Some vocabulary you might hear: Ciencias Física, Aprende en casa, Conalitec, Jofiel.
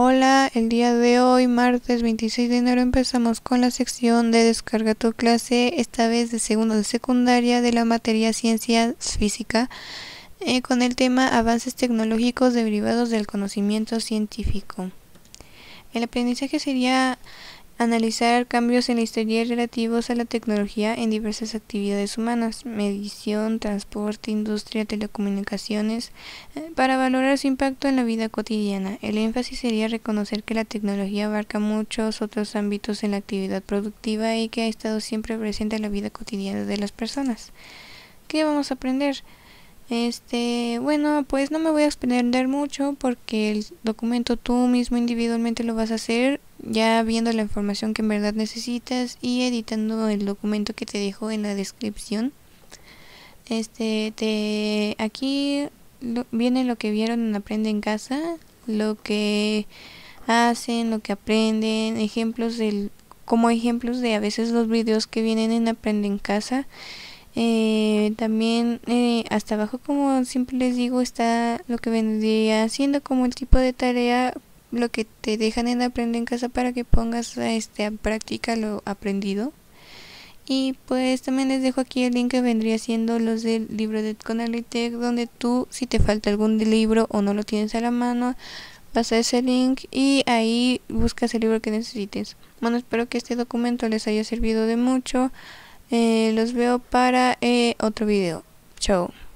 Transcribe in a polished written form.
Hola, el día de hoy, martes 26 de enero, empezamos con la sección de Descarga tu clase, esta vez de segundo de secundaria, de la materia Ciencias Física, con el tema Avances tecnológicos derivados del conocimiento científico. El aprendizaje sería analizar cambios en la historia relativos a la tecnología en diversas actividades humanas, medición, transporte, industria, telecomunicaciones, para valorar su impacto en la vida cotidiana. El énfasis sería reconocer que la tecnología abarca muchos otros ámbitos en la actividad productiva y que ha estado siempre presente en la vida cotidiana de las personas. ¿Qué vamos a aprender? Bueno, pues no me voy a extender mucho porque el documento tú mismo individualmente lo vas a hacer ya viendo la información que en verdad necesitas y editando el documento que te dejo en la descripción. Aquí viene lo que vieron en Aprende en Casa, lo que hacen, lo que aprenden, ejemplos de a veces los videos que vienen en Aprende en Casa. También hasta abajo, como siempre les digo, está lo que vendría haciendo como el tipo de tarea, lo que te dejan en Aprende en Casa para que pongas a práctica lo aprendido. Y pues también les dejo aquí el link que vendría siendo los del libro de Conalitec, donde tú, si te falta algún libro o no lo tienes a la mano, vas a ese link y ahí buscas el libro que necesites. Bueno, espero que este documento les haya servido de mucho. Los veo para otro video. Chao.